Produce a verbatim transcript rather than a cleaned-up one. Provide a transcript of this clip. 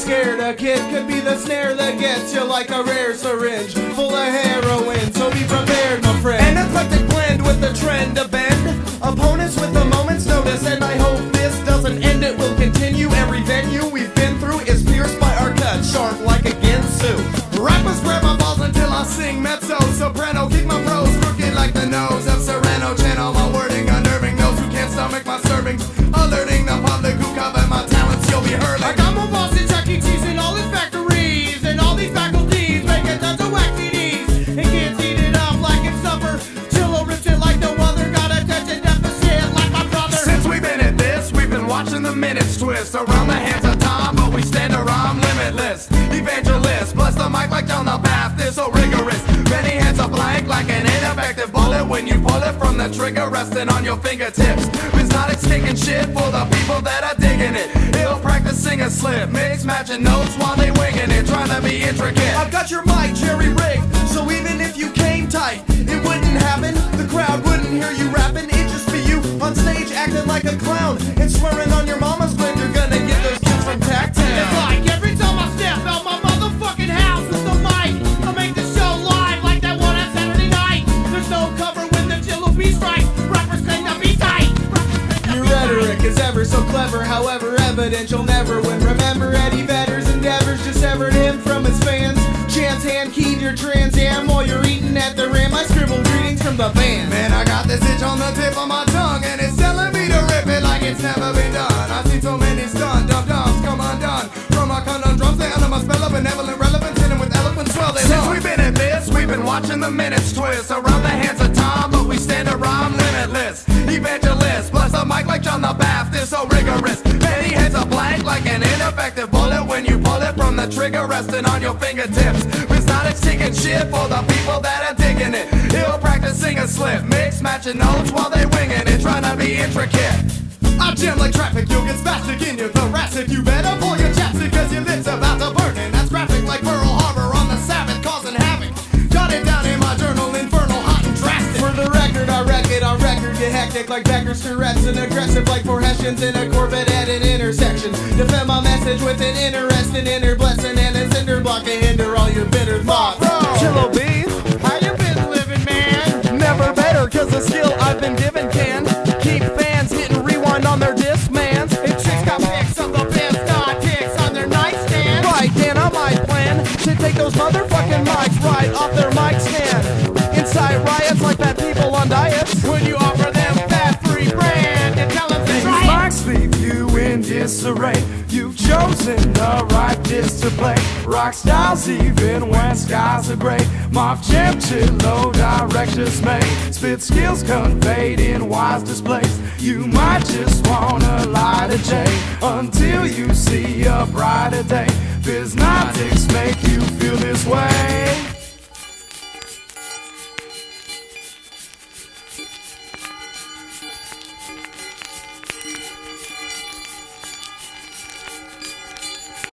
scared. A kid could be the snare that gets you like a rare syringe full of heroin. So be prepared, my friend. An eclectic blend with the trend to bend opponents with a moment's notice. And I hope this doesn't end. It will continue. Every venue we've been through is pierced by our cut, sharp like a Ginsu. Rappers grab my balls until I sing mezzo soprano. Kick my pros crooked like the nose of Serrano. Channel my wording, unnerving those who can't stomach my servings. Alerting the public who covet my talents. You'll be hurling. I got my boss in Chuck E. Cheese and all his factories, and all these faculties making tons of whack C Ds. And kids eat it up like it's supper. Chilo rips it like no other. Got attention deficit like my brother. Since we've been at this, we've been watching the minutes twist around the hands of time, but we stand around limitless. Evangelist, bless the mic like John the Baptist. So rigorous, many hands are blank like an ineffective bullet. When you pull it from the trigger, resting on your fingertips. Biznautics taking shit for the people that are digging it. Ill practicing a slip, mix matching notes while they winging it, trying to be intricate. I've got your mic jerry-rigged, so even if you came tight, it wouldn't happen. The crowd wouldn't hear you rapping. It'd just be you on stage acting like a clown and swearing on your mama's blend. You're gonna get those kids from Tactown. It's like every time I step out my motherfucking house with the mic, I make the show live like that one on Saturday night. There's no cover when the Chilobee strike. Rappers claim to be tight. Your rhetoric is ever so clever, however evident you'll never win. Remember Eddie Vedder's endeavors just severed him from his fans. Chance hand-keyed your Trans Am while you're eating at the Ram. I scribbled greetings from the van. Man, I got this itch on the tip of my tongue, and it's telling me to rip it like it's never been done. I've seen so many stunned dum-dums come undone from our conundrums. They under my spell of benevolent relevance, hitting with eloquence while they Since long. We've been at this, we've been watching the minutes twist around the hands of time, but we stand to rhyme limitless. Evangelist, bless the mic like John the Baptist. So rigorous, many heads are blank like an ineffective bullet. When you pull it from the trigger, resting on your fingertips. Biznautics taking shit for the people that are digging it. Ill practicing a slip, mix matching notes while they winging it, trying to be intricate. I jam like traffic, you'll get spastic in your thoracic. You better pull your chapstick, cause your lips about to burn. And that's graphic like Pearl Harbor on the Sabbath, causing havoc. Jot it down in my journal, infernal, hot and drastic. For the record, I wreck it, I record you hectic like Becker's Tourette's, and aggressive like four Hessians in a Corvette at an intersection. Defend my message with an interesting inner blessing and a cinder block to hinder all your bitter thoughts. Chilobee, how you been living, man? Never better, cause the skill I've been given can keep fans hitting on their dismans, and chicks got pics of the band's got dicks on their nightstand. Right, Dan, I might plan to take those motherfucking mics right off their mic stand. Incite riots like fat people on diets when you offer them that free brand and tell them to try it. Mics leave you in disarray. You've chosen the right disc to play. Rock styles even when skies are gray. Mob champ, low directors may spit skills conveyed in wise displays. You might just wanna light a J until you see a brighter day. Biznautics make you feel this way.